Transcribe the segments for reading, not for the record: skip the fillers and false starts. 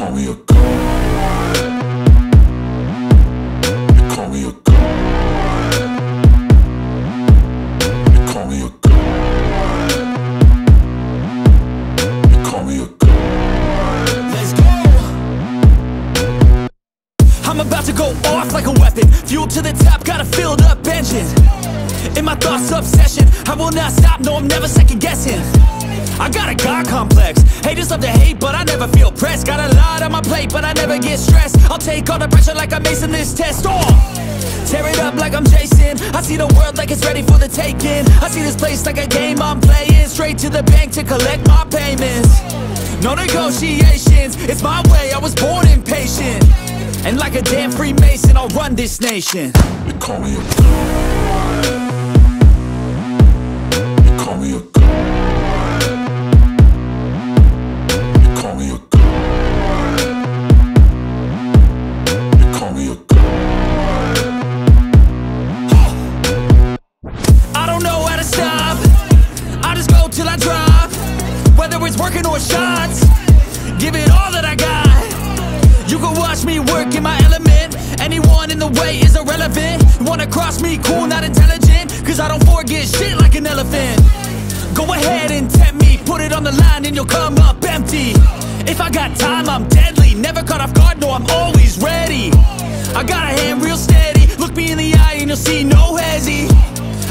call me a god. They call me a god. They call me a god. They call me a god. Let's go. I'm about to go off like a weapon. Fuel to the top, got a filled up engine. In my thoughts, obsession. I will not stop, no, I'm never second guessing. I got a God complex. Haters love to hate, but I never feel pressed. Got a lot on my plate, but I never get stressed. I'll take all the pressure like I'm acing this test. Oh! Tear it up like I'm Jason. I see the world like it's ready for the taking. I see this place like a game I'm playing. Straight to the bank to collect my payments. No negotiations, it's my way, I was born impatient. And like a damn Freemason, I'll run this nation. They call me a god. They call me a god. Working or shots, give it all that I got. You can watch me work in my element. Anyone in the way is irrelevant. Wanna cross me, cool, not intelligent. Cause I don't forget shit like an elephant. Go ahead and tempt me, put it on the line and you'll come up empty. If I got time, I'm deadly. Never caught off guard, no, I'm always ready. I got a hand real steady. Look me in the eye and you'll see no hezzy.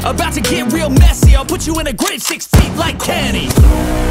About to get real messy, I'll put you in a grid 6 feet like candy.